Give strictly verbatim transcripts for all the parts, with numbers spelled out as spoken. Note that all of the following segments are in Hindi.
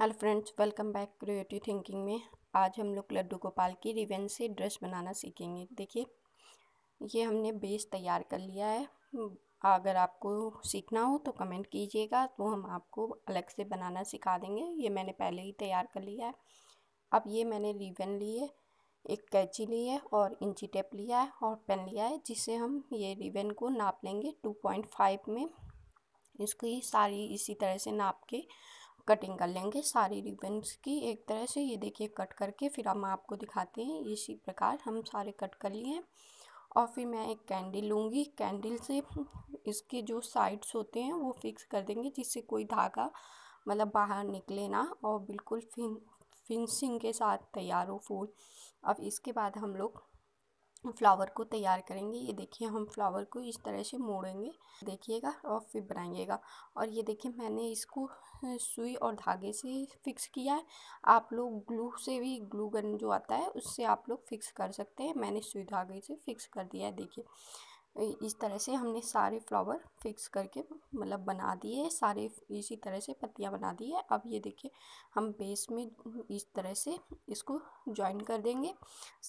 Hello friends, welcome back creative thinking में। आज हम लोग लड्डू गोपाल की रिबन से ड्रेस बनाना सीखेंगे। देखिए, ये हमने बेस तैयार कर लिया है। अगर आपको सीखना हो तो कमेंट कीजिएगा, तो हम आपको अलग से बनाना सिखा देंगे। ये मैंने पहले ही तैयार कर लिया है। अब ये मैंने रिबन ली है, एक कैंची ली है और इंची टेप लिया है और पेन लिया है, जिससे हम ये रिबन को नाप लेंगे टू पॉइंट फाइव में। इसकी सारी इसी तरह से नाप के कटिंग कर लेंगे सारी रिबन्स की एक तरह से। ये देखिए, कट करके फिर हम आपको दिखाते हैं। इसी प्रकार हम सारे कट कर लिए हैं और फिर मैं एक कैंडल लूँगी। कैंडल से इसके जो साइड्स होते हैं वो फिक्स कर देंगे, जिससे कोई धागा मतलब बाहर निकले ना, और बिल्कुल फिन फिनिशिंग के साथ तैयार हो फूल। अब इसके बाद हम लोग फ्लावर को तैयार करेंगे। ये देखिए, हम फ्लावर को इस तरह से मोड़ेंगे, देखिएगा, और फिर बनाइएगा। और ये देखिए, मैंने इसको सुई और धागे से फिक्स किया है। आप लोग ग्लू से भी, ग्लू गन जो आता है उससे आप लोग फिक्स कर सकते हैं। मैंने सुई धागे से फिक्स कर दिया है। देखिए, इस तरह से हमने सारे फ्लावर फिक्स करके मतलब बना दिए, सारे इसी तरह से पत्तियाँ बना दी है। अब ये देखिए, हम बेस में इस तरह से इसको जॉइन कर देंगे।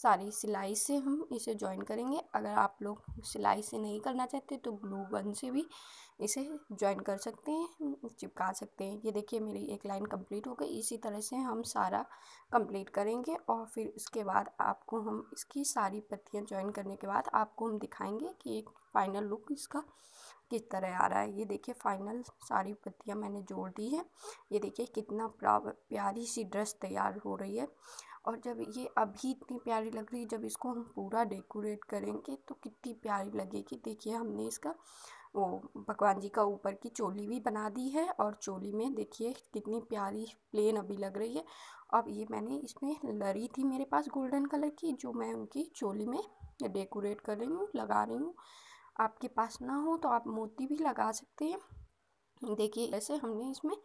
सारी सिलाई से हम इसे जॉइन करेंगे। अगर आप लोग सिलाई से नहीं करना चाहते तो ग्लू गन से भी इसे जॉइन कर सकते हैं, चिपका सकते हैं। ये देखिए, मेरी एक लाइन कंप्लीट हो गई। इसी तरह से हम सारा कंप्लीट करेंगे और फिर उसके बाद आपको हम इसकी सारी पत्तियाँ जॉइन करने के बाद आपको हम दिखाएंगे कि एक फाइनल लुक इसका किस तरह आ रहा है। ये देखिए, फाइनल सारी पत्तियाँ मैंने जोड़ दी है। ये देखिए, कितना प्यारी सी ड्रेस तैयार हो रही है। और जब ये अभी इतनी प्यारी लग रही है, जब इसको हम पूरा डेकोरेट करेंगे तो कितनी प्यारी लगेगी। देखिए, हमने इसका वो भगवान जी का ऊपर की चोली भी बना दी है और चोली में देखिए कितनी प्यारी प्लेन अभी लग रही है। अब ये मैंने इसमें लरी थी मेरे पास गोल्डन कलर की, जो मैं उनकी चोली में डेकोरेट कर रही हूँ, लगा रही हूँ। आपके पास ना हो तो आप मोती भी लगा सकते हैं। देखिए, ऐसे हमने इसमें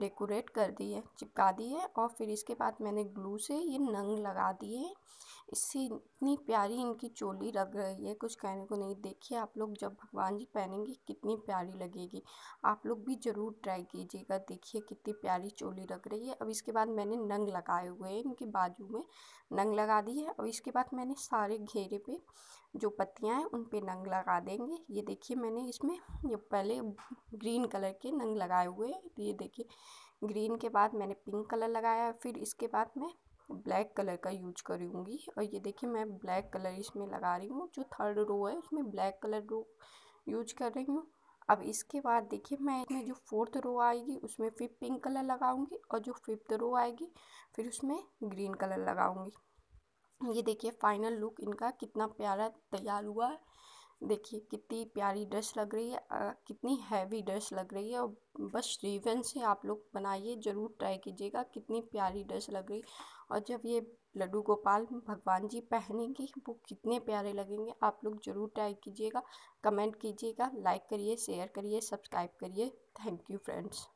डेकोरेट कर दी है, चिपका दी है। और फिर इसके बाद मैंने ग्लू से ये नंग लगा दिए हैं। इससे इतनी प्यारी इनकी चोली लग रही है, कुछ कहने को नहीं। देखिए, आप लोग जब भगवान जी पहनेंगे कितनी प्यारी लगेगी। आप लोग भी ज़रूर ट्राई कीजिएगा। देखिए, कितनी प्यारी चोली लग रही है। अब इसके बाद मैंने नंग लगाए हुए हैं, इनकी बाजू में नंग लगा दी है। और इसके बाद मैंने सारे घेरे पे जो पत्तियाँ हैं उन पे नंग लगा देंगे। ये देखिए, मैंने इसमें ये पहले ग्रीन कलर के नंग लगाए हुए हैं। ये देखिए, ग्रीन के बाद मैंने पिंक कलर लगाया, फिर इसके बाद मैं ब्लैक कलर का यूज करूँगी। और ये देखिए, मैं ब्लैक कलर इसमें लगा रही हूँ। जो थर्ड रो है उसमें ब्लैक कलर रो यूज कर रही हूँ। अब इसके बाद देखिए, मैं इसमें जो फोर्थ रो आएगी उसमें फिर पिंक कलर लगाऊंगी, और जो फिफ्थ रो आएगी फिर उसमें ग्रीन कलर लगाऊंगी। ये देखिए, फाइनल लुक इनका कितना प्यारा तैयार हुआ है। देखिए, कितनी प्यारी ड्रेस लग रही है, आ, कितनी हैवी ड्रेस लग रही है। और बस रिबन से आप लोग बनाइए, ज़रूर ट्राई कीजिएगा। कितनी प्यारी ड्रेस लग रही है, और जब ये लड्डू गोपाल भगवान जी पहनेंगे वो कितने प्यारे लगेंगे। आप लोग ज़रूर ट्राई कीजिएगा, कमेंट कीजिएगा, लाइक करिए, शेयर करिए, सब्सक्राइब करिए। Thank you friends.